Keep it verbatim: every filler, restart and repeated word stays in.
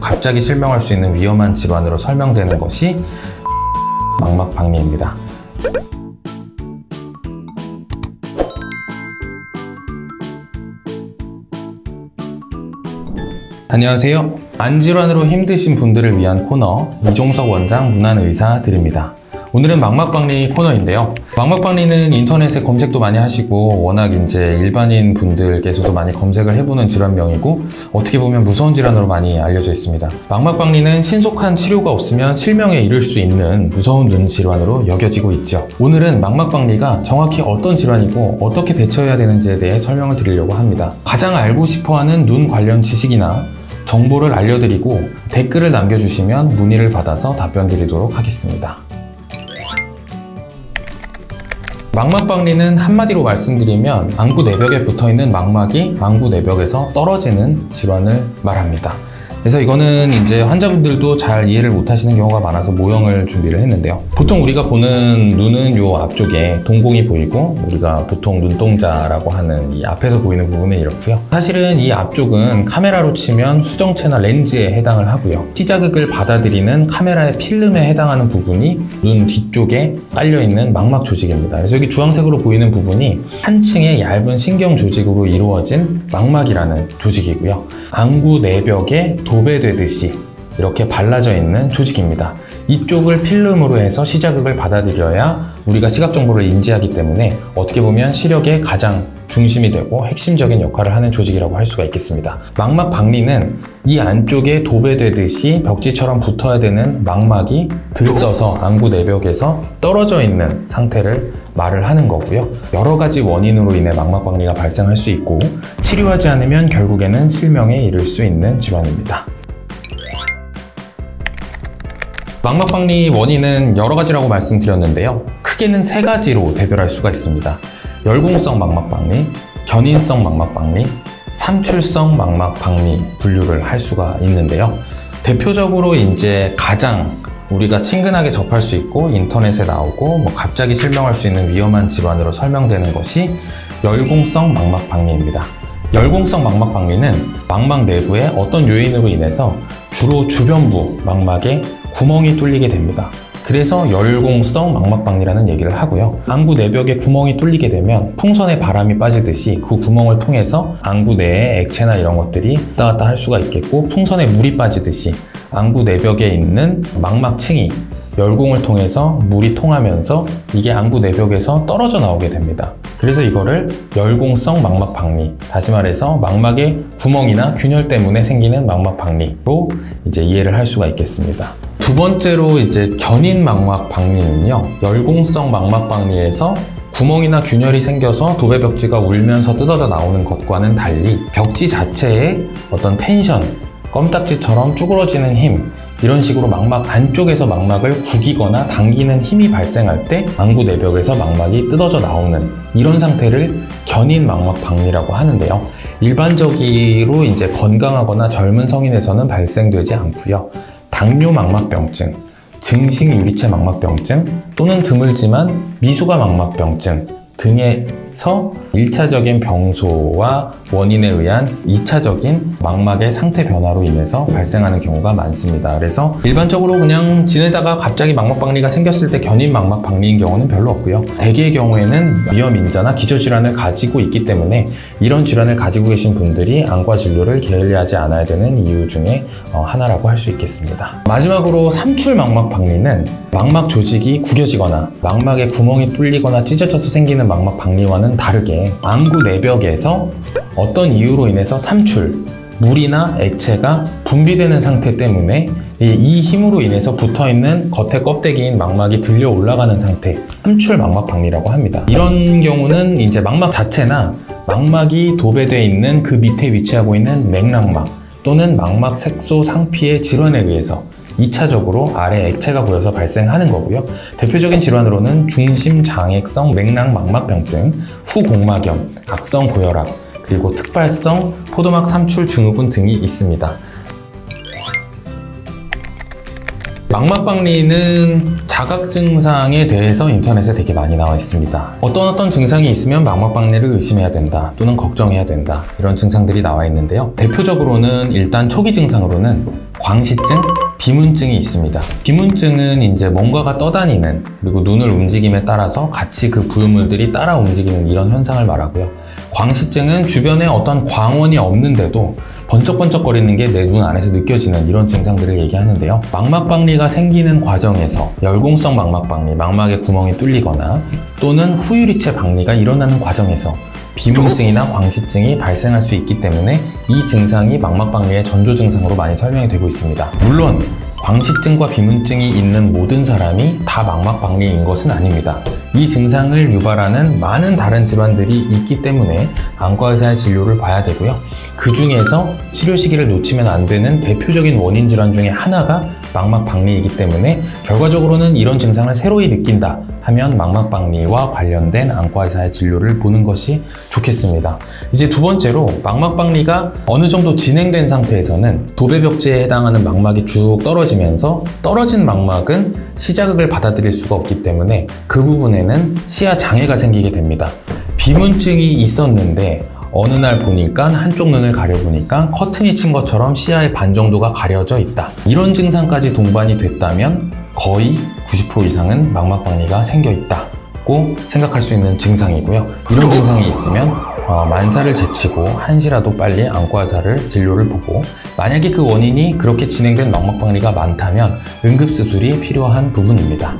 갑자기 실명할 수 있는 위험한 질환으로 설명되는 것이 망막박리입니다. 안녕하세요. 안질환으로 힘드신 분들을 위한 코너 이종석 원장 문안의사 드립니다. 오늘은 망막박리 코너인데요. 망막박리는 인터넷에 검색도 많이 하시고 워낙 이제 일반인 분들께서도 많이 검색을 해보는 질환명이고 어떻게 보면 무서운 질환으로 많이 알려져 있습니다. 망막박리는 신속한 치료가 없으면 실명에 이를 수 있는 무서운 눈 질환으로 여겨지고 있죠. 오늘은 망막박리가 정확히 어떤 질환이고 어떻게 대처해야 되는지에 대해 설명을 드리려고 합니다. 가장 알고 싶어하는 눈 관련 지식이나 정보를 알려드리고 댓글을 남겨주시면 문의를 받아서 답변 드리도록 하겠습니다. 망막박리는 한마디로 말씀드리면 안구 내벽에 붙어있는 망막이 안구 내벽에서 떨어지는 질환을 말합니다. 그래서 이거는 이제 환자분들도 잘 이해를 못하시는 경우가 많아서 모형을 준비를 했는데요. 보통 우리가 보는 눈은 요 앞쪽에 동공이 보이고 우리가 보통 눈동자라고 하는 이 앞에서 보이는 부분은 이렇고요. 사실은 이 앞쪽은 카메라로 치면 수정체나 렌즈에 해당을 하고요. 시자극을 받아들이는 카메라의 필름에 해당하는 부분이 눈 뒤쪽에 깔려있는 망막 조직입니다. 그래서 여기 주황색으로 보이는 부분이 한 층의 얇은 신경 조직으로 이루어진 망막이라는 조직이고요. 안구 내벽에 도배되듯이 이렇게 발라져 있는 조직입니다. 이쪽을 필름으로 해서 시자극을 받아들여야 우리가 시각정보를 인지하기 때문에 어떻게 보면 시력의 가장 중심이 되고 핵심적인 역할을 하는 조직이라고 할 수가 있겠습니다. 망막박리는 이 안쪽에 도배되듯이 벽지처럼 붙어야 되는 망막이 들떠서 안구 내벽에서 떨어져 있는 상태를 말을 하는 거고요. 여러 가지 원인으로 인해 망막박리가 발생할 수 있고 치료하지 않으면 결국에는 실명에 이를 수 있는 질환입니다. 망막박리 원인은 여러 가지라고 말씀드렸는데요. 크게는 세 가지로 대별할 수가 있습니다. 열공성 망막박리, 견인성 망막박리, 삼출성 망막박리 분류를 할 수가 있는데요. 대표적으로 이제 가장 우리가 친근하게 접할 수 있고 인터넷에 나오고 뭐 갑자기 실명할 수 있는 위험한 질환으로 설명되는 것이 열공성 망막박리입니다. 열공성 망막박리는 망막 내부의 어떤 요인으로 인해서 주로 주변부 망막에 구멍이 뚫리게 됩니다. 그래서 열공성 망막박리라는 얘기를 하고요. 안구 내벽에 구멍이 뚫리게 되면 풍선에 바람이 빠지듯이 그 구멍을 통해서 안구 내에 액체나 이런 것들이 왔다 갔다 할 수가 있겠고 풍선에 물이 빠지듯이 안구 내벽에 있는 망막층이 열공을 통해서 물이 통하면서 이게 안구 내벽에서 떨어져 나오게 됩니다. 그래서 이거를 열공성 망막박리, 다시 말해서 망막의 구멍이나 균열 때문에 생기는 망막박리로 이제 이해를 할 수가 있겠습니다. 두 번째로 이제 견인 망막박리는요, 열공성 망막박리에서 구멍이나 균열이 생겨서 도배벽지가 울면서 뜯어져 나오는 것과는 달리 벽지 자체의 어떤 텐션, 껌딱지처럼 쭈그러지는 힘, 이런 식으로 망막 안쪽에서 망막을 구기거나 당기는 힘이 발생할 때 안구 내벽에서 망막이 뜯어져 나오는 이런 상태를 견인 망막박리라고 하는데요. 일반적으로 이제 건강하거나 젊은 성인에서는 발생되지 않고요. 당뇨 망막병증, 증식유리체 망막병증 또는 드물지만 미숙아 망막병증 등에서 일 차적인 병소와 원인에 의한 이 차적인 망막의 상태 변화로 인해서 발생하는 경우가 많습니다. 그래서 일반적으로 그냥 지내다가 갑자기 망막박리가 생겼을 때 견인 망막박리인 경우는 별로 없고요. 대개의 경우에는 위험인자나 기저질환을 가지고 있기 때문에 이런 질환을 가지고 계신 분들이 안과 진료를 게을리하지 않아야 되는 이유 중에 하나라고 할 수 있겠습니다. 마지막으로 삼출 망막박리는 망막 조직이 구겨지거나 망막에 구멍이 뚫리거나 찢어져서 생기는 망막박리와는 다르게 안구 내벽에서 어떤 이유로 인해서 삼출, 물이나 액체가 분비되는 상태 때문에 이 힘으로 인해서 붙어있는 겉에 껍데기인 망막이 들려 올라가는 상태, 삼출 망막박리라고 합니다. 이런 경우는 이제 망막 자체나 망막이 도배되어 있는 그 밑에 위치하고 있는 맥락막 또는 망막 색소 상피의 질환에 의해서 이 차적으로 아래 액체가 고여서 발생하는 거고요. 대표적인 질환으로는 중심장액성 맥락막 망막병증, 후공막염, 악성 고혈압, 그리고 특발성 포도막삼출증후군 등이 있습니다. 망막박리는 자각 증상에 대해서 인터넷에 되게 많이 나와 있습니다. 어떤 어떤 증상이 있으면 망막박리를 의심해야 된다 또는 걱정해야 된다 이런 증상들이 나와 있는데요. 대표적으로는 일단 초기 증상으로는 광시증, 비문증이 있습니다. 비문증은 이제 뭔가가 떠다니는, 그리고 눈을 움직임에 따라서 같이 그 부유물들이 따라 움직이는 이런 현상을 말하고요. 광시증은 주변에 어떤 광원이 없는데도 번쩍번쩍거리는 게 내 눈 안에서 느껴지는 이런 증상들을 얘기하는데요. 망막박리가 생기는 과정에서 열공성 망막박리, 망막의 구멍이 뚫리거나 또는 후유리체 박리가 일어나는 과정에서 비문증이나 광시증이 발생할 수 있기 때문에 이 증상이 망막박리의 전조 증상으로 많이 설명이 되고 있습니다. 물론 광시증과 비문증이 있는 모든 사람이 다 망막박리인 것은 아닙니다. 이 증상을 유발하는 많은 다른 질환들이 있기 때문에 안과의사의 진료를 봐야 되고요. 그 중에서 치료 시기를 놓치면 안 되는 대표적인 원인 질환 중에 하나가 망막박리이기 때문에 결과적으로는 이런 증상을 새로이 느낀다 하면 망막박리와 관련된 안과의사의 진료를 보는 것이 좋겠습니다. 이제 두 번째로, 망막박리가 어느 정도 진행된 상태에서는 도배벽지에 해당하는 망막이 쭉 떨어지면서 떨어진 망막은 시자극을 받아들일 수가 없기 때문에 그 부분에는 시야 장애가 생기게 됩니다. 비문증이 있었는데 어느 날 보니까 한쪽 눈을 가려보니까 커튼이 친 것처럼 시야의 반 정도가 가려져 있다. 이런 증상까지 동반이 됐다면 거의 구십 퍼센트 이상은 망막박리가 생겨있다고 생각할 수 있는 증상이고요. 이런 증상이 있으면 어, 만사를 제치고 한시라도 빨리 안과의사를 진료를 보고, 만약에 그 원인이 그렇게 진행된 망막박리가 많다면 응급수술이 필요한 부분입니다.